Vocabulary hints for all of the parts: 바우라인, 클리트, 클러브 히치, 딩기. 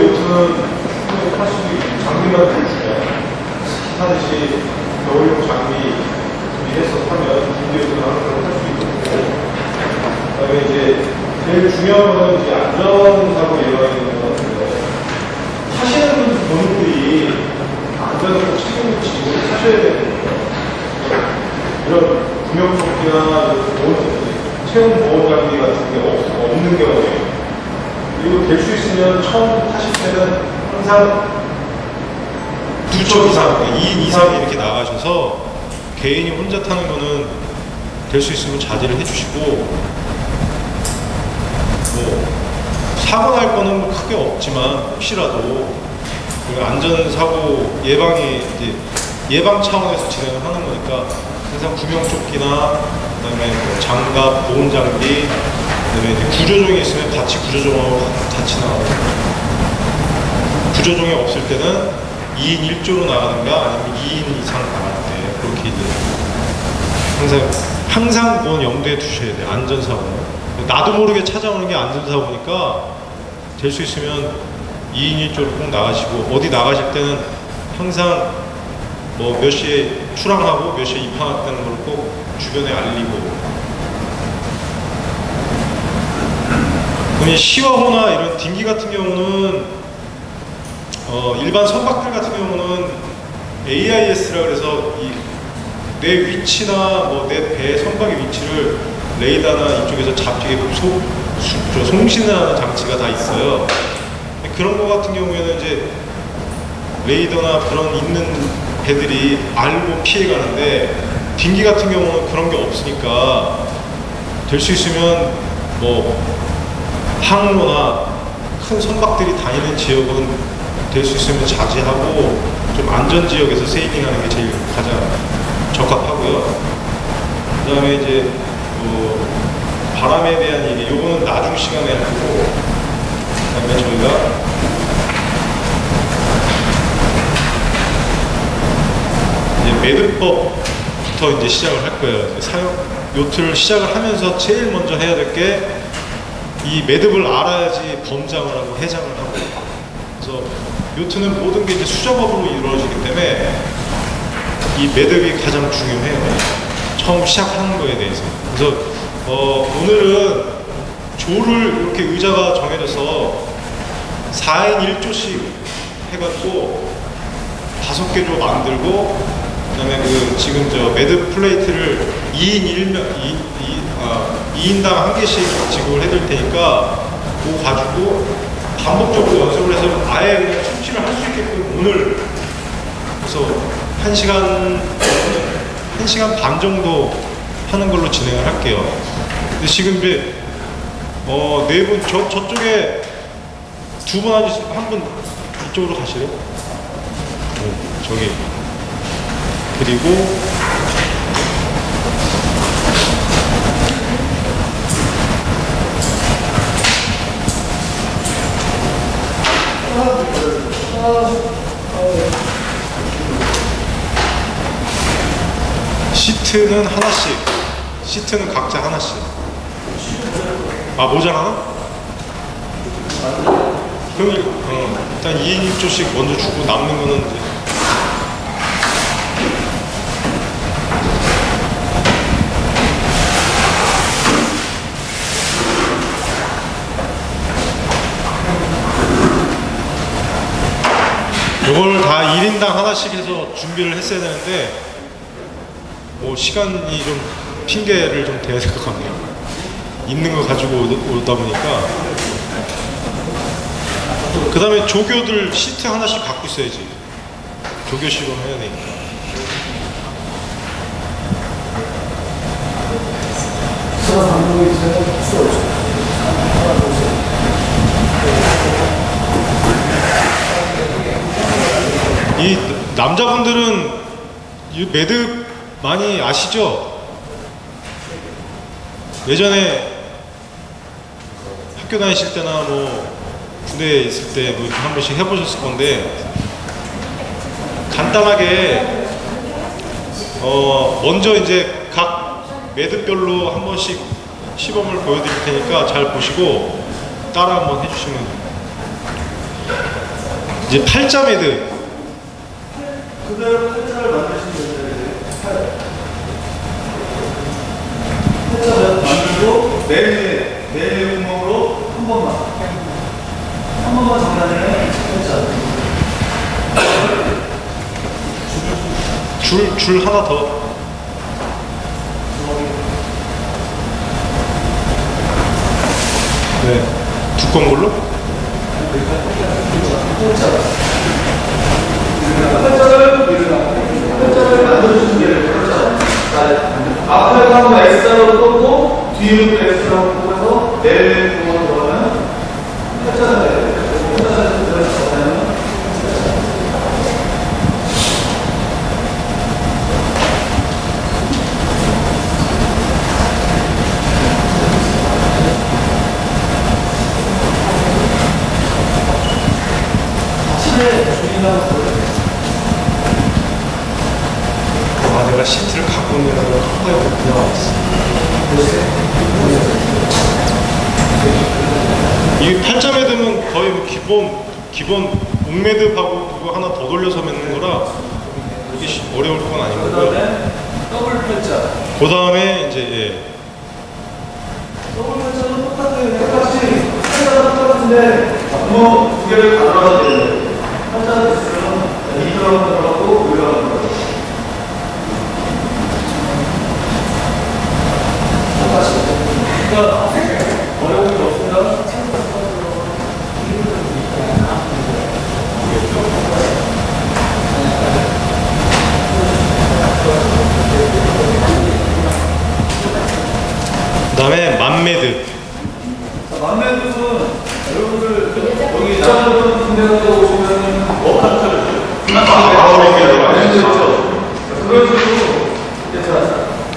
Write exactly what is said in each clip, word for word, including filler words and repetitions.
요즘은 사실 장비만 들어주면 사듯이 겨울용 장비 미래서 사면 인디오도 그런 할수 있고, 그다음에 이제 제일 중요한 건 이제 안전하고 예방이는 건데, 하시는 분들 본인들이 안전하고 책임을 지고 사셔야 되는 거예요. 이런 구명조끼나 체온 보호 장비 같은 게 없는 경우에. 그리고 될 수 있으면 처음 하실 때는 항상 두 척 이상, 이 인 이상 이렇게 나가셔서 개인이 혼자 타는 거는 될 수 있으면 자제를 해주시고, 뭐 사고 날 거는 뭐 크게 없지만 혹시라도 안전사고 예방이 이제 예방 차원에서 진행을 하는 거니까 항상 구명조끼나 그다음에 뭐 장갑, 보온장비, 그다음에 구조종이 있으면 같이 구조종하고 같이 나가고, 구조종이 없을 때는 이 인 일 조로 나가는가 아니면 이 인 이상 나갈 때 그렇게 이제 항상 항상 그건 염두에 두셔야 돼요. 안전사고 나도 모르게 찾아오는 게 안전사고니까 될 수 있으면 이 인 일 조로 꼭 나가시고, 어디 나가실 때는 항상 뭐 몇 시에 출항하고 몇 시에 입항했다는 걸 꼭 주변에 알리고, 시와호나 이런 딩기 같은 경우는 어, 일반 선박들 같은 경우는 에이 아이 에스라 그래서 이 내 위치나 뭐 내 배 선박의 위치를 레이더나 이쪽에서 잡히게끔 소, 소, 송신을 하는 장치가 다 있어요. 그런 거 같은 경우에는 이제 레이더나 그런 있는 배들이 알고 피해가는데, 딩기 같은 경우는 그런 게 없으니까 될 수 있으면 뭐 항로나 큰 선박들이 다니는 지역은 될 수 있으면 자제하고 좀 안전 지역에서 세이빙하는 게 제일 가장 적합하고요. 그 다음에 이제 그 바람에 대한 얘기, 요거는 나중 시간에 하고, 그 다음에 저희가 이제 매듭법부터 이제 시작을 할 거예요. 사용 요트를 시작을 하면서 제일 먼저 해야 될 게 이 매듭을 알아야지 범장을 하고 해장을 하고, 그래서 요트는 모든 게 이제 수작업으로 이루어지기 때문에 이 매듭이 가장 중요해요. 처음 시작하는 거에 대해서. 그래서 어, 오늘은 조를 이렇게 의자가 정해져서 사 인 일 조씩 해갖고 다섯 개 조 만들고, 그다음에 그 지금 저 매듭 플레이트를 이 인 일 명 이 인 당 한 개씩 지급을 해드릴 테니까 그거 가지고 반복적으로 연습을 해서 아예 그냥 숙지를 할 수 있게끔 오늘, 그래서 한 시간 한 시간 반 정도 하는 걸로 진행을 할게요. 근데 지금 이제 어 네 분 저 저쪽에 두 분 앉으시고 한 분 이쪽으로 가시래요. 오, 저기 그리고. 시트는 하나씩, 시트는 각자 하나씩. 아, 모자라나? 그럼 어, 일단 이 인 일 조씩 먼저 주고 남는 거는 이제. 이걸 다 일 인당 하나씩 해서 준비를 했어야 되는데 뭐 시간이 좀 핑계를 좀 대야 될 것 같네요. 있는 거 가지고 오다 보니까. 그 다음에 조교들 시트 하나씩 갖고 있어야지. 조교식으로 해야 되니까. 이 남자분들은 이 매듭 많이 아시죠? 예전에 학교 다니실 때나 뭐 군대에 있을 때 뭐 한 번씩 해보셨을 건데, 간단하게 어 먼저 이제 각 매듭별로 한 번씩 시범을 보여드릴 테니까 잘 보시고 따라 한번 해주시면 됩니다. 이제 팔자 매듭. 그대로 팔자를 만드시면 되는데, 팔자 매듭 만들고 네 네 구멍으로 한 번만 한 번만 장난을 팔자. 줄 줄 하나 더. 네, 두꺼운 걸로? 팔자를 만들어주는 게 앞에도 한번 S자로 꽂고 뒤에도 S자로 꽂아서 내외 구멍을 넣으면 팔자를 넣으면 아, 내가 시트를 갖고 있는 거를 한 번에 못 들어왔어. 이 팔자 매듭은 거의 뭐 기본 기본 목 매듭하고 그거 하나 더 돌려서 맺는 거라 이게 어려울 건 아닌 거고요. 그다음에 더블 팔자. 그다음에 이제 예. 더블 팔자는 똑같은 똑같이 팔자는 똑같은데 뭐 두 개를 가져가도 돼요. 팔자는 밑으로 들어가고 위로 들어가고. 그러니까 어려운 게 없으면 그 다음에 만매듭. 만매듭은 여러분들 여기 이사하는 분들한테 오시면 워크를 그런 식으로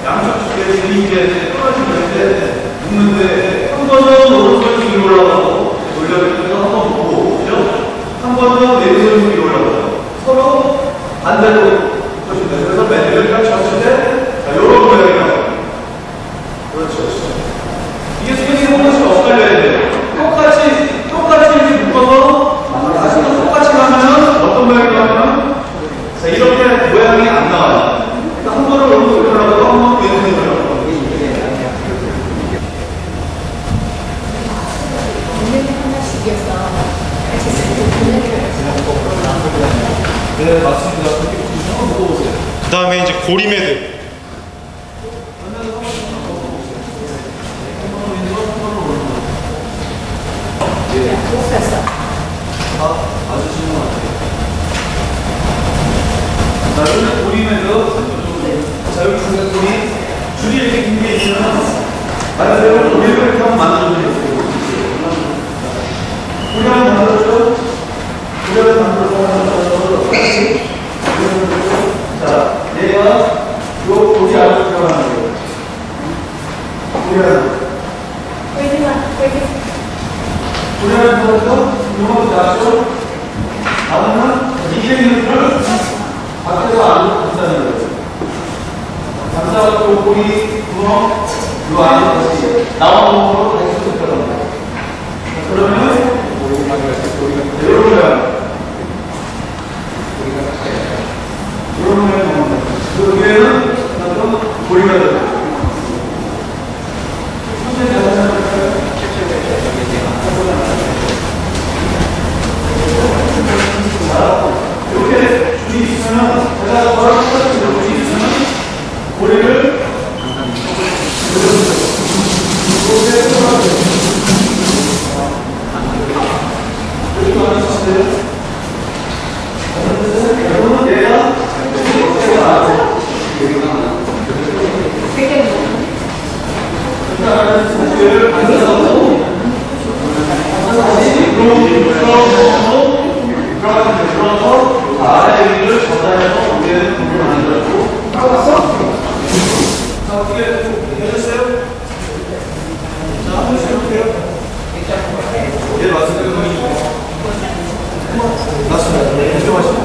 양쪽 축에 들이게 떨어지는데 묶는데 한 번은 오른손이 위로 올라가고 돌려내면서 한 번 보고 그죠? 한 번은 왼손이 위로 올라가고 서로 반대로 보시면 그래서 맨을 펼쳤을 때 이런 모양이 나와요. 그렇죠. 이게 손이 한 번씩 엇갈려야 돼요. 똑같이 똑같이 묶어서 다시 똑같이 가면 어떤 모양이 나오면 자 이렇게 모양이 안 나와요. 그러니까 한 번은 오른손이 올라가고 한 번은 왼손이 올라가고 네, 맞습니다. 그 다음에 이제 고리 매듭. 자, 여기 고리 매듭. 자, 여기 중간 고리. 줄이 이렇게 긴 게 있으면 만들어서 고리를 이렇게 한번 만들어주면 되겠어요. 고리를 만들어줘. 고리를 만들어서 자, 얘가 요 고리 안으로 들어가는 거예요. 고리 안으로. 고리 안으로 들어가서 요만큼 나왔죠? 나오면 이게 있는 걸 밖에서 안으로 감싸는 거예요. 감싸고 고리 구멍 요 안으로 다시 나온 거로 다시 쏙 들어가는 거예요. 그러면 이런 거야. 이런 거에 넣으면 그 위에는 고리가 들어가요. 천천히 가서 자, 이렇게 줄이 있으면 제가 저랑 똑같은 줄이 있으면 고리를 이렇게 들어가요. 이렇게 하시면 돼요. 여러분 얘가 얘를 만들어서 다시 들어오고 들어가서 들어서 아래를 전달해서 위에는 공을 만들어주고 따라왔어? 자 어떻게 해주세요? 자 한번 해볼게요. 네 맞습니다. 맞습니다. 인정하시고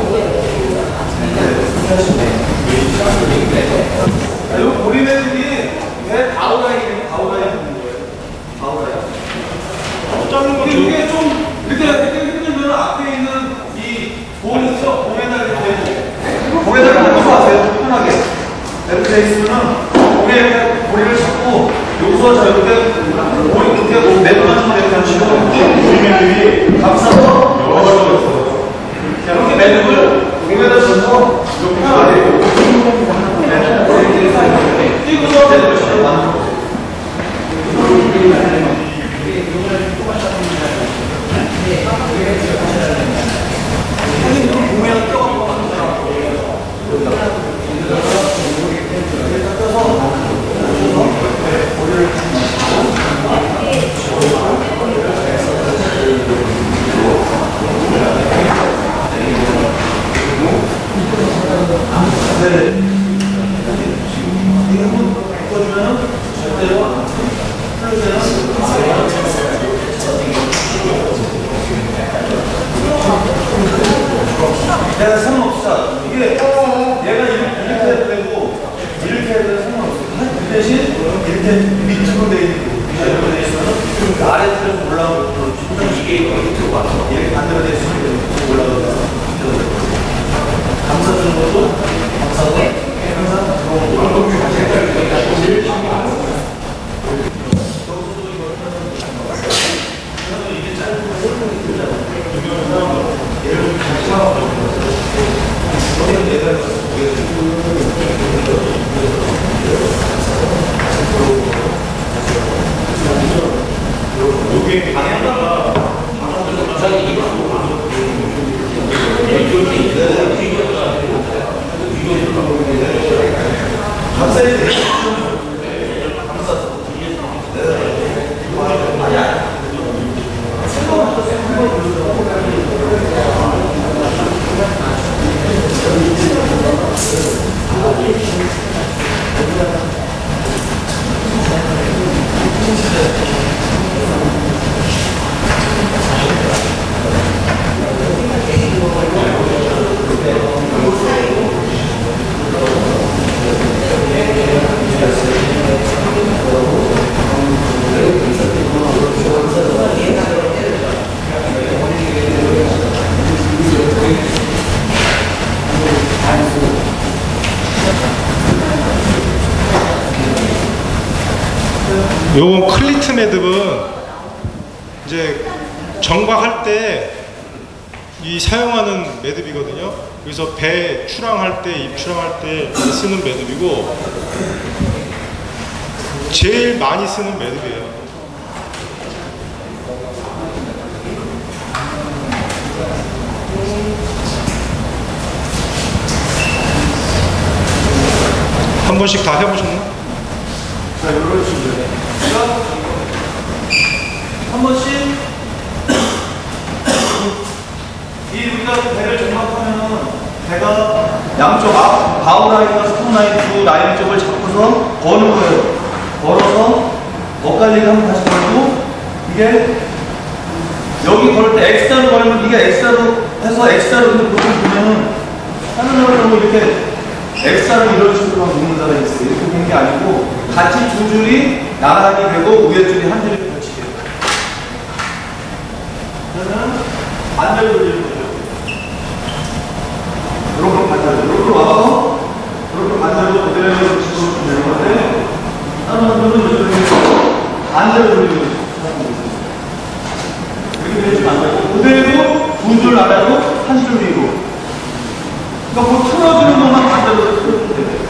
이 고리 매듭이 왜 바우라인이에요? 바우라인 있는 거예요. 바우라인. 이게 좀 이렇게 힘들면 앞에 있는 이 돼 있으면 고리에 고리를 잡고 여기서 절대 고리 끝에 뭐 매듭만 좀 되는 식으로 고리 매듭이 감싸서 여러 가지가 있어요. 이렇게 매듭을 고리에다 짚고 이렇게 하면 돼요. 뛰고서 매듭을 잡고 하는 거예요. 내가 상관없어. 이게 얘가 이렇게 되고 이렇게 해도 상관없어. 그 대신 이렇게 밑으로 돼 있고 밑으로 돼 있으면 아래쪽으로 올라오고 또 이게 밑으로 와서 얘가 반대로 돼 있으면 올라오고 감싸주는 것도 감싸고 항상 들어오고 이렇게 요건 클리트 매듭은 이제 정박할 때 이 사용하는 매듭이거든요. 그래서 배 출항할 때, 입 출항할 때 쓰는 매듭이고 제일 많이 쓰는 매듭이에요. 한 번씩 다 해보셨나? 자, 요런 식으로 한 번씩 이 우리가 배를 정박하면 배가 양쪽 앞 바우 라인과 스톱 라인 두 라인 쪽을 잡고서 거는 거예요. 걸어서 엇갈리게 한번 다시 걸고 이게 여기 걸을 때 X자로 걸면 이게 X자로 해서 X자로 이렇게 보면은 하는 걸로 이렇게 X자로 이런 식으로 묶는 사람이 있어요. 이렇게 된 게 아니고 같이 두 줄이 나란히 되고 위에 줄이 한 줄이 걸치게 돼요. 그러면 반대로 돌리는 거죠. 이렇게 반대로 이렇게 와서 이렇게 반대로 그대로 지금 되는 건데 다른 분들은 이렇게 반대로 돌리는 거죠. 이렇게 되지 않아요. 그대로 두 줄 아래로 한 줄 위로. 그러니까 뭐 틀어주는 것만 반대로 틀어주면 돼요.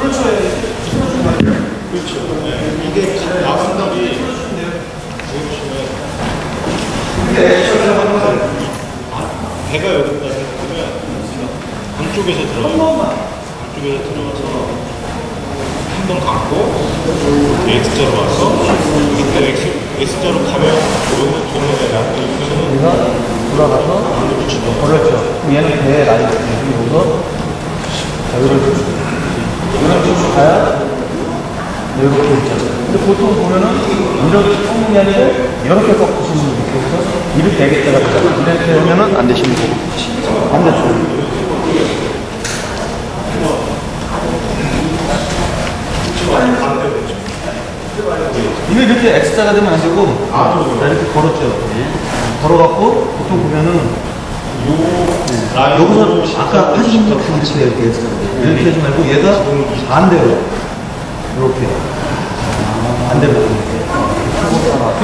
그렇죠. 그렇죠. 이게 나간답이 보시면 배가 여기다 생각하면 안쪽에서 들어가서 안쪽에서 들어가서 한번 감고 X자로 와서 그때 X자로 가면 요거 동네가 여기서 돌아가서 그렇죠. 얘는 배에 라인 그리고 여기를 이런 쪽으로 가야 이렇게 있잖아요. 근데 보통 보면은 이렇게 꺾는 게 아니라 이렇게 꺾으시는 분이 있어서 이렇게 되겠다가 이렇게 되면은 안 되시는 거고 안 되죠. 이게 이렇게 X자가 되면 안 되고 아, 이렇게 걸었죠. 걸어갖고 보통 보면은 요, 여기서 아까 하신 그 위치가 이렇게 했었는데, 이렇게 하지 말고 얘가 반대로, 이렇게. 반대로.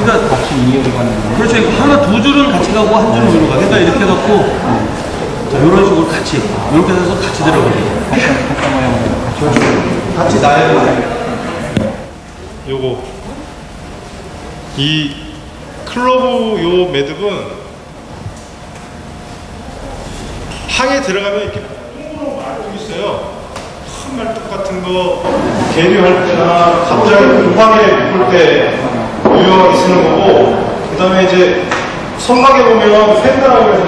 그러니까 같이 이어를 가는. 그렇죠. 하나 두 줄은 같이 가고 한 줄은 위로 가. 그러니까 이렇게 해갖고, 자, 요런 식으로 같이, 이렇게 해서 같이 들어가요. 같이 나열을. 요거. 이 클로브 요 매듭은 항에 들어가면 이렇게 뽕으로 말뚝 있어요. 큰 말뚝 같은 거 계류할 때나 갑자기 급하게 묶을 때 유용하게 쓰는 거고, 그 다음에 이제 선막에 보면 펜다라고 해서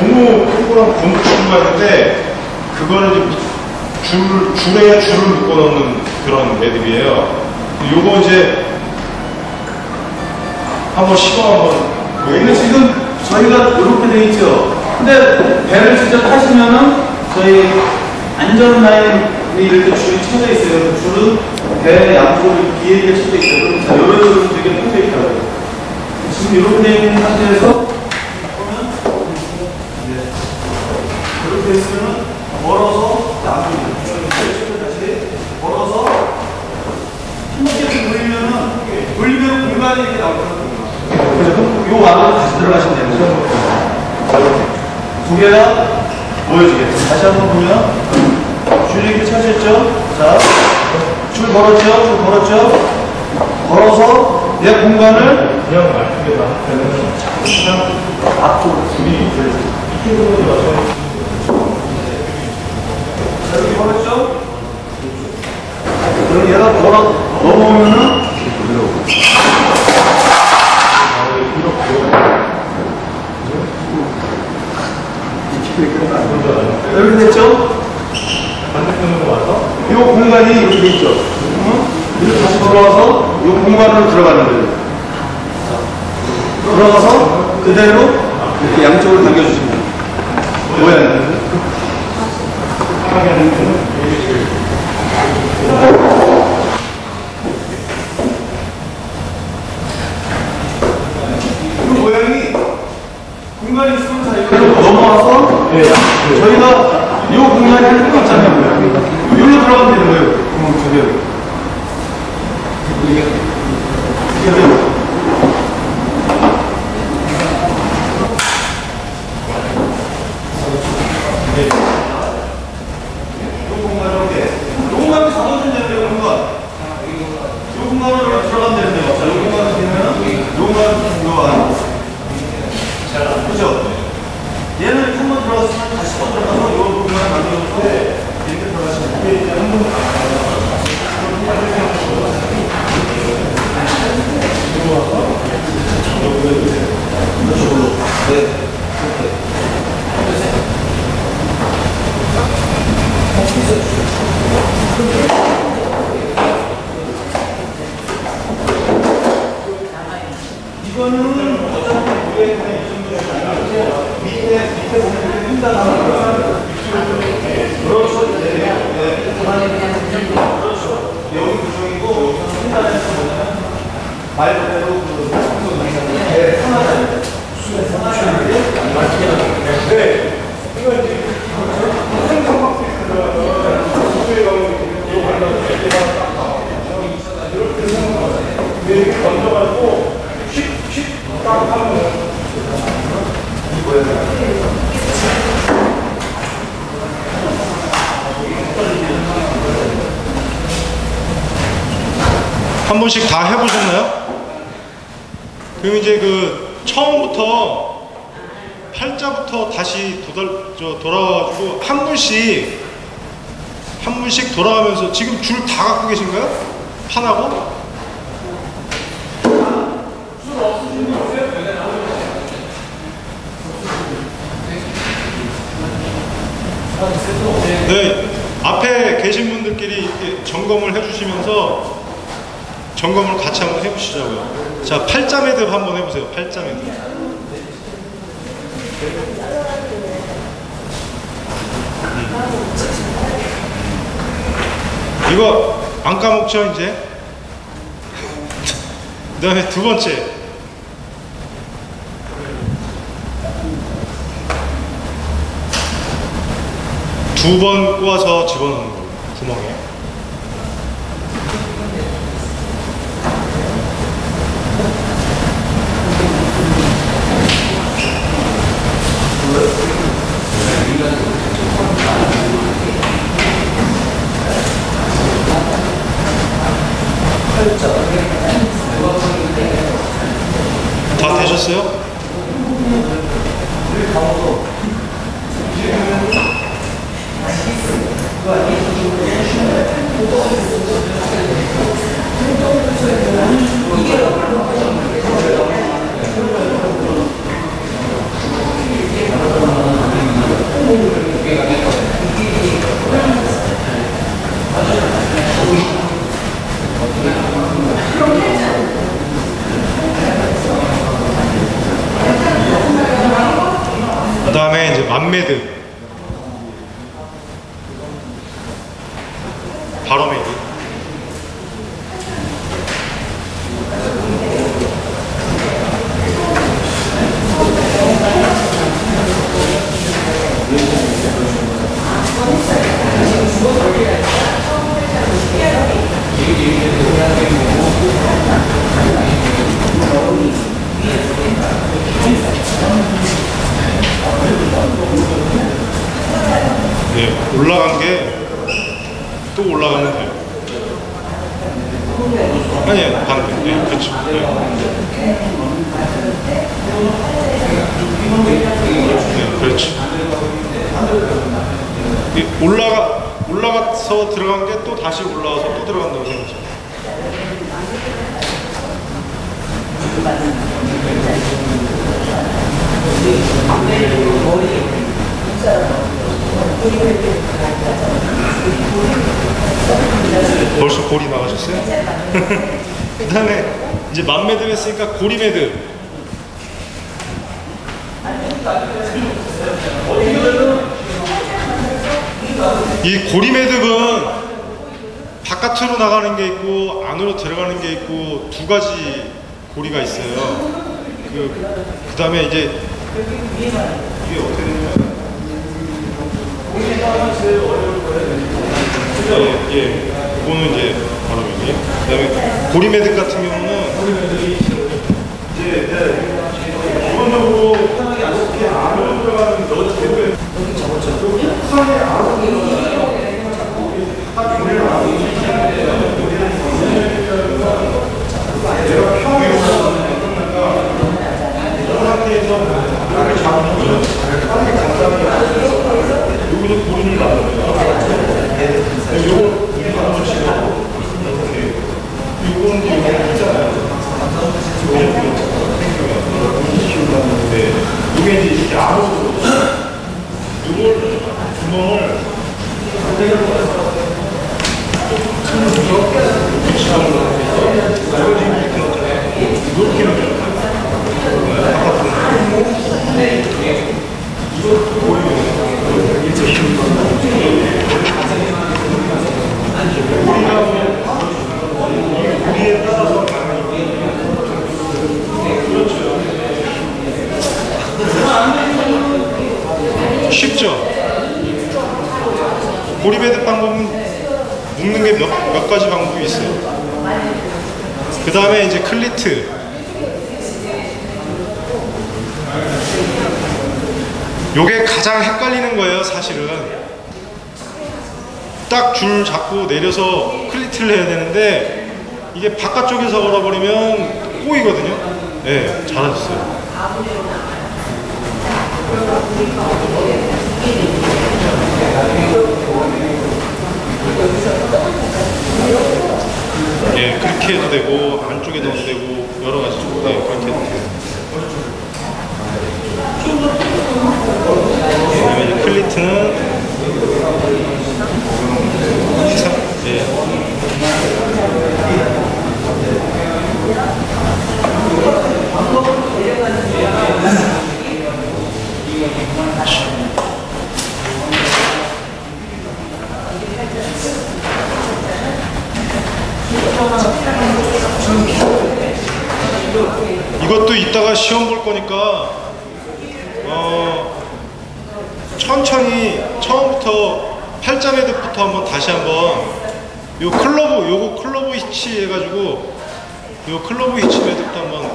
고무 풀고랑 고무 줄을 가는데 그거는 이제 줄, 줄에 줄을 묶어 넣는 그런 매듭이에요. 요거 이제 한번 시범 한번 보이는데, 지금 저희가 이렇게 돼 있죠. 근데 배를 직접 타시면은 저희 안전라인이 이렇게 줄이 쳐져 있어요. 그 줄은 배 양쪽으로 길게 쳐져 있어요. 자, 요런 식으로 되게 펴져 있다고요. 지금 이렇게 돼 있는 상태에서 보면 이렇게 있으면 멀어서 양쪽으로 이렇게 다시 멀어서 힘있게 돌리면은 돌리면 공간이 이렇게 나오거든요. 그래서 요 안으로 다시 들어가시면 되는 거죠. 두 개가 보여주겠습니다. 다시 한번 보면 줄이 이렇게 쳐졌죠? 자, 줄 걸었죠? 줄 걸었죠? 걸어서 얘 공간을 그냥 말뚝에 맞으면 그냥 앞쪽으로 줄이 이쪽으로 들어가서 자, 여기 걸었죠? 그럼 얘가 걸어 넘어오면은 이렇게 됐죠? 반대편으로 와서 이 공간이 이렇게 돼 있죠? 이렇게 다시 돌아와서 이 공간으로 들어가는 거예요. 들어가서 그대로 이렇게 양쪽으로 당겨주시면 돼요. 모양이 그 모양이 공간이 있으면 다 이렇게 넘어와서 네. 저희가 이 공간이 끝났잖아요. 여기로 들어가면 되는 거예요. 구멍 두 개로. 이 공간으로 이렇게. 이 공간을 잡아주면 되는데요, 이 공간. 이 공간으로 들어가면 되는데요. 자, 이 공간을 되면, 이 공간을 들어가요. 그죠? 얘는 한번 들어갔으면 다시 번 들어가서 요 부분만 만들어서 이렇게 들어가시면 이게 이제 한 번 이거는 어차피 위에 그냥 이 정도는 밑에, 밑에 보면 이렇게 힘다 나오는 거예요. 그렇죠. 네. 네. 그렇죠. 여기 구성이고, 여기서 힘다에서 보면 말 그대로 그, 네, 편하다. 수에 편하게. 네. 이거 이제, 생선박스 들어가서, 수에 가면 이거 발라서 이렇게 딱 나와요. 이렇게 생각하면 돼. 이렇게 던져가지고, 휙, 휙, 딱 하면. 한 번씩 다 해보셨나요? 그럼 이제 그 처음부터 팔자부터 다시 도달, 저 돌아와가지고 한 분씩 한 분씩 돌아가면서 지금 줄 다 갖고 계신가요? 판하고? 네, 앞에 계신 분들끼리 이렇게 점검을 해주시면서 점검을 같이 한번 해보시자고요. 자, 팔자 매듭 한번 해보세요. 팔자 매듭. 음. 이거 안 까먹죠 이제? 그 다음에 두 번째. 두 번 꼬아서 집어넣는 걸로, 구멍에. 다 되셨어요? 그 다음에 이제 만매듭, 바로 매기. 네, 올라간 게 또 올라가면 돼요. 아니에요, 반대. 네, 그렇죠. 네. 네, 그렇죠. 네, 올라가, 올라가서 들어간 게 또 다시 올라와서 또 들어간다고 생각해요. 벌써 고리 나가셨어요? 그 다음에 이제 만매듭 했으니까 고리매듭. 이 고리매듭은 바깥으로 나가는 게 있고 안으로 들어가는 게 있고 두 가지 고리가 있어요. 그, 그 다음에 이제 이게 어떻게 되냐면, 예, 예. 이거는 이제 바로 여기. 그 다음에 고리매듭 같은 경우는 고리매듭이 이제 기본적으로 편하게 안 좋게 안으로 들어가는 넣어도 되고요. 여기 적었죠. 판에 안으로 들어가는 자꾸 딱 고리를 안으로 들어가야 돼요. 내가 평이 없어서 이 상태에서 나를 잡으면 판이 감당이 안 돼요. 여기서 고리를 나눠요. 요거 우리 한번 치고 요거는 요거 있잖아요. 요게 이제 이렇게 안으로 요걸 구멍을 이렇게 넣어요. 이것도 보이고 쉽죠? 고리매듭 방법은 묶는 게 몇, 몇 가지 방법이 있어요. 그 다음에 이제 클리트. 요게 가장 헷갈리는 거예요, 사실은. 딱 줄 잡고 내려서 클리트를 해야 되는데 이게 바깥쪽에서 걸어버리면 꼬이거든요. 네, 잘하셨어요. 예, 네, 그렇게 해도 되고 안쪽에 넣어도 되고 여러 가지 쪽으로. 네, 그렇게 해도 돼요. 그다음에 클리트는 참, 예. 이것도 이따가 시험 볼 거니까 어, 천천히 처음부터 팔자 헤드부터 한번 다시 한번 요 클러브, 요거 클러브 히치 해가지고 요 클러브 히치 헤드부터 한번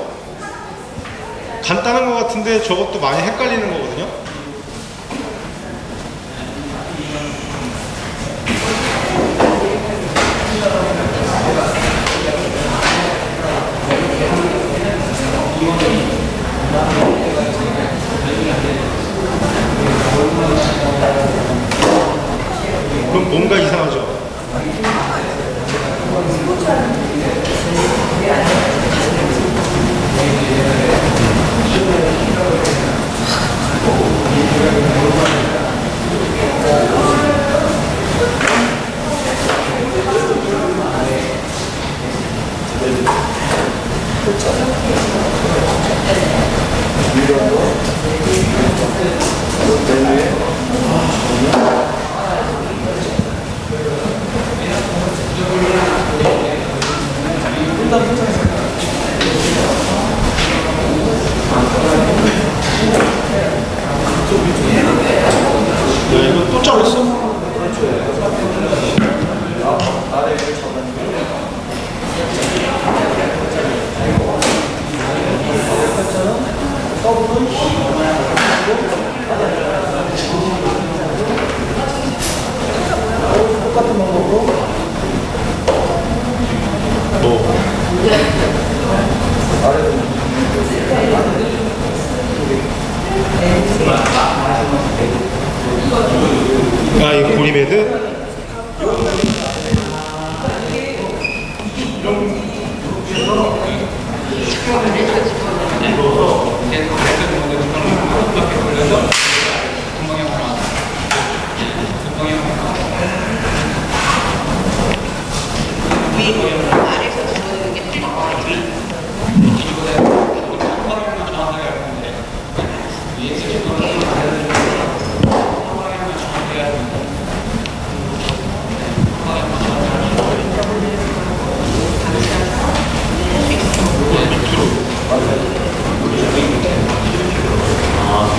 간단한 것 같은데 저것도 많이 헷갈리는 거거든요. 그럼 뭔가 이상하죠?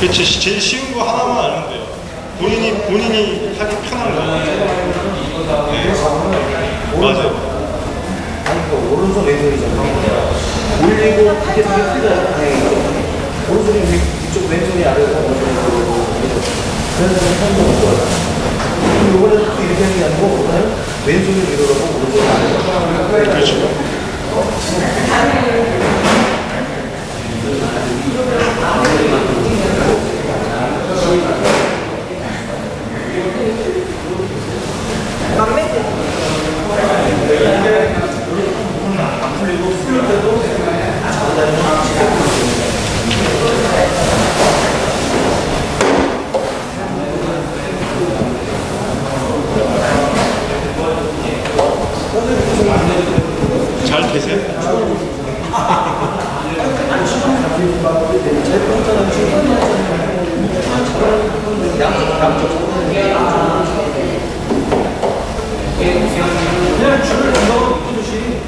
그치, 제일 쉬운 거 하나만 알면 돼요. 본인이, 본인이 하기 편한 거. 네. 맞아요. 아니, 그 오른손 왼손이잖아. 올리고, 그게 되게 크잖아. 오른손이 위쪽, 왼손이 아래로 가고, 그런 사람이 편도 없고. 그리고 이번에 또 이렇게 하는 게 아니고, 왼손이 위로 가고, 오른손이 아래로 가고. 그렇죠. 잘 되세요? 그냥 줄을 넣어놓듯이.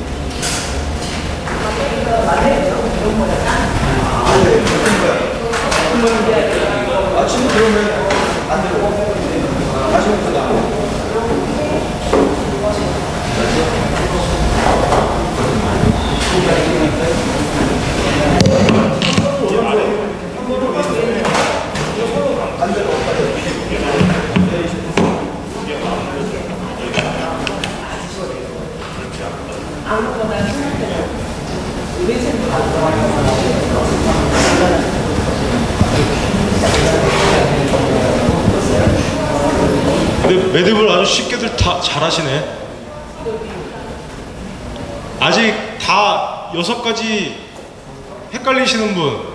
아무거나 생각해요. 우리 생각. 근데 매듭을 아주 쉽게들 다 잘하시네. 아직 다 여섯 가지 헷갈리시는 분.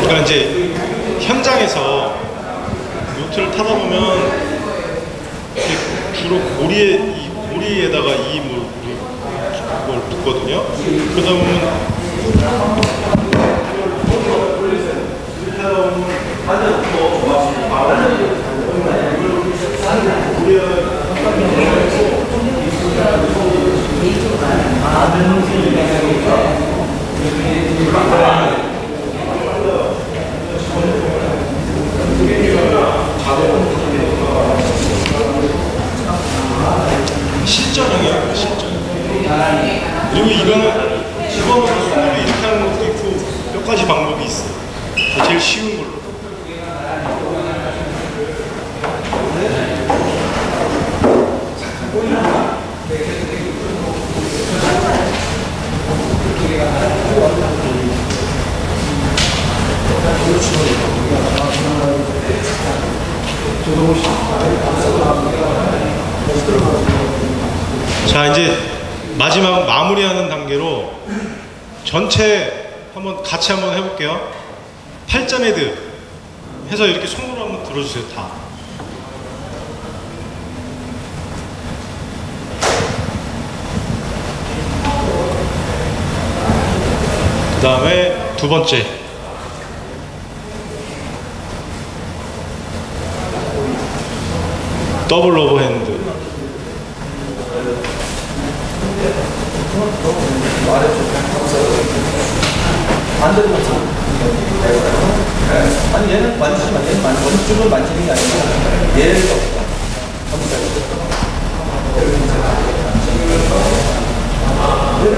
그러니까 이제 현장에서 요트를 타다 보면 주로 고리에 이 고리에다가 이 물, 물, 물 붓거든요. 그러다 보면 실전형이야, 실전. 그리고 이거는 집어넣고 손으로 이렇게 하는 것도 있고 몇 가지 방법이 있어. 제일 쉬운 걸로. 자, 이제 마지막 마무리하는 단계로 전체 한번 같이 한번 해볼게요. 팔자 매듭 해서 이렇게 손으로 한번 들어주세요. 다 그 다음에 두 번째 더블 오버핸드. 반대로 아니 얘는 만지지만 얘는 어느 쪽을 만지는 게 아니라 얘를 덮다. 얘는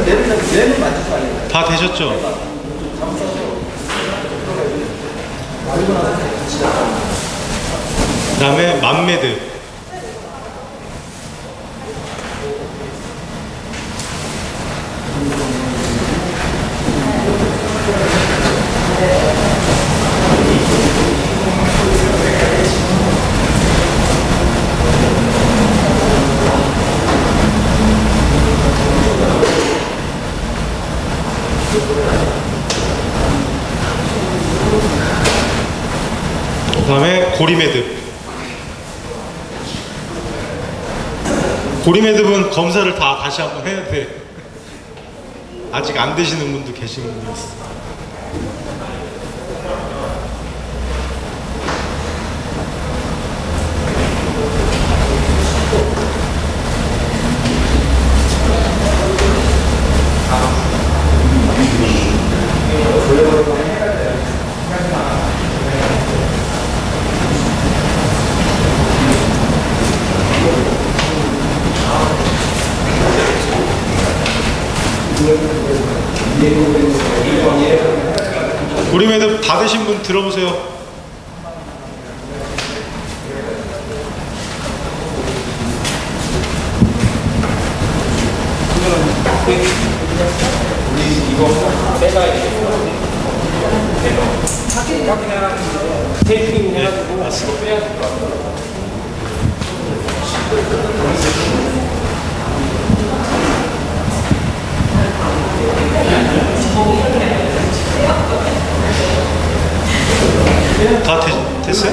얘는 얘는 만지지 말아야 돼. 다 되셨죠? 그다음에 만매드. 그 다음에 고리매듭. 고리매듭은 검사를 다 다시 한번 해야 돼. 아직 안 되시는 분도 계시는 분이 있어. 우리 매듭 다 되신 분 들어보세요. 때 우리 이거 빼가 이렇게 확인해가지고 테이핑 해가지고 이거 빼야 될 것 같아요. 다 되, 됐어요?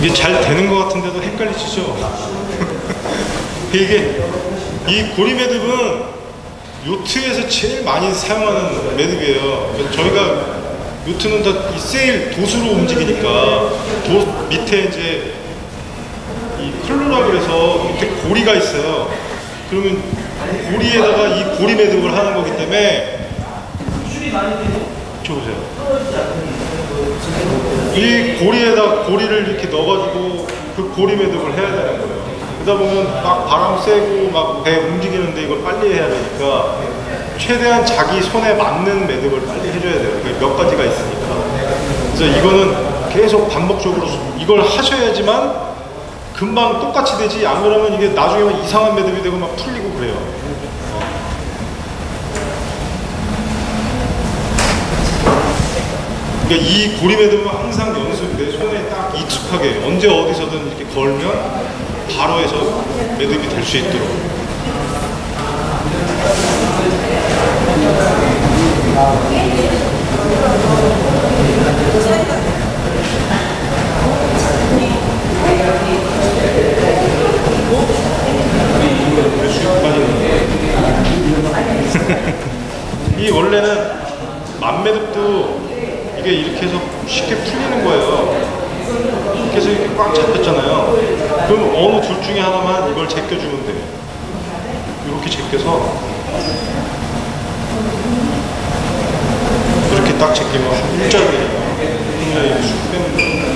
이게 잘 되는 것 같은데도 헷갈리시죠? 이게 이 고리 매듭은 요트에서 제일 많이 사용하는 매듭이에요. 저희가 요트는 다 이 세일 도수로 움직이니까 도 밑에 이제 이 클루라 그래서 밑에 고리가 있어요. 그러면 고리에다가 이 고리 매듭을 하는 거기 때문에 이쪽 보세요. 이 고리에다 고리를 이렇게 넣어가지고 그 고리 매듭을 해야 되는 거예요. 그러다 보면 막 바람 쐬고 막 배 움직이는데 이걸 빨리 해야 되니까 최대한 자기 손에 맞는 매듭을 빨리 해줘야 돼요. 그러니까 몇 가지가 있으니까. 그래서 이거는 계속 반복적으로 이걸 하셔야지만 금방 똑같이 되지, 안 그러면 이게 나중에 막 이상한 매듭이 되고 막 풀리고 그래요. 그러니까 이 고리 매듭은 항상 연습인데 손에 딱 익숙하게 언제 어디서든 이렇게 걸면 바로 해서 매듭이 될 수 있도록. 이게 꽉 잡혔잖아요. 그럼 어느 둘 중에 하나만 이걸 제껴주면 돼요. 이렇게 제껴서 이렇게 딱 제끼면 숫자예요. 그냥 쑥 빼면 돼요.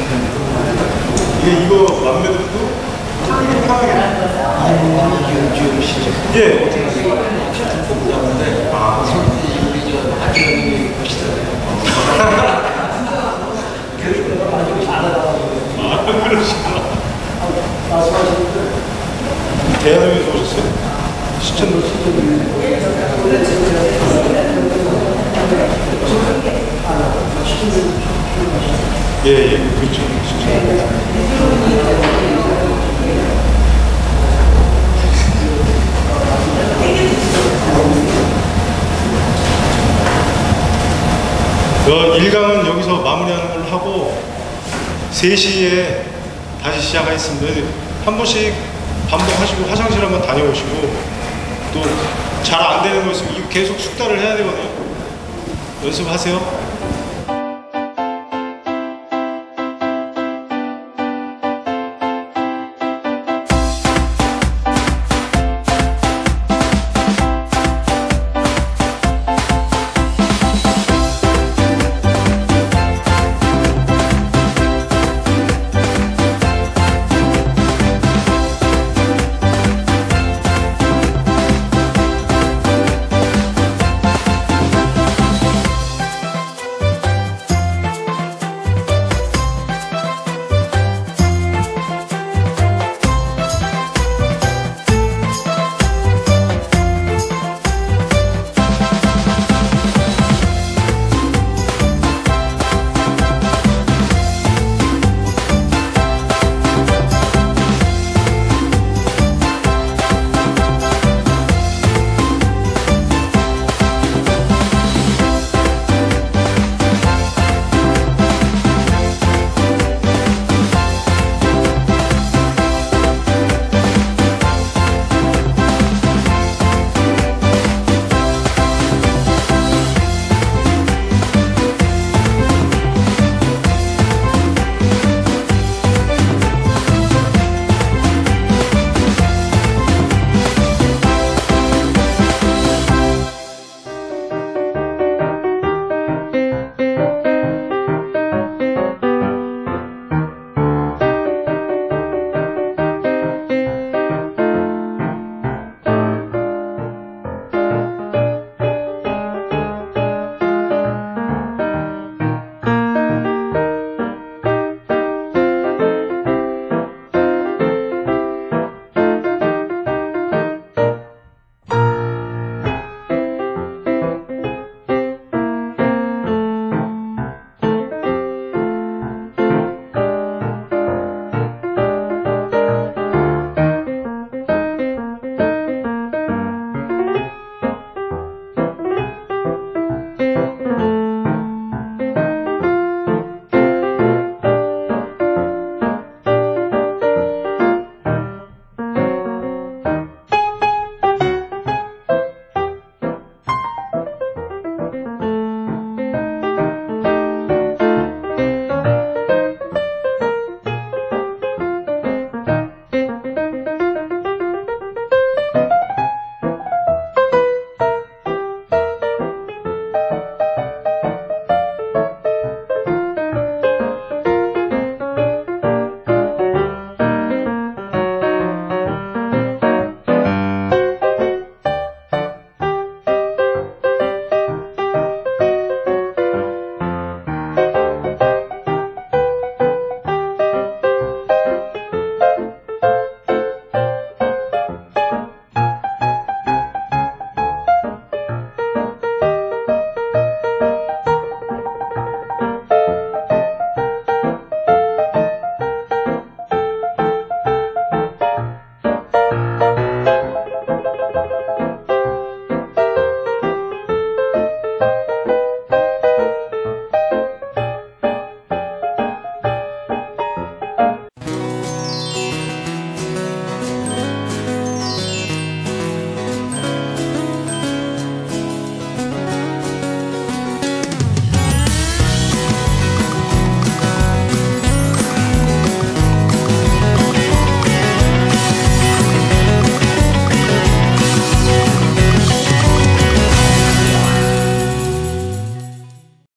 이게 이거 맘매듭도 풀리긴 편하겠네요. 이게 어떻게 하세요? 아, 솔직히 우리 저 아침에 보시잖아요. 대한민국에서 오셨어요? 시청률? 예, 예, 그렇죠. 시청률. 어, 일 강은 여기서 마무리하는 걸로 하고 세 시에 다시 시작하겠습니다. 한 번씩 반복하시고 화장실 한번 다녀오시고 또 잘 안 되는 거 있으면 계속 숙달을 해야 되거든요. 연습하세요.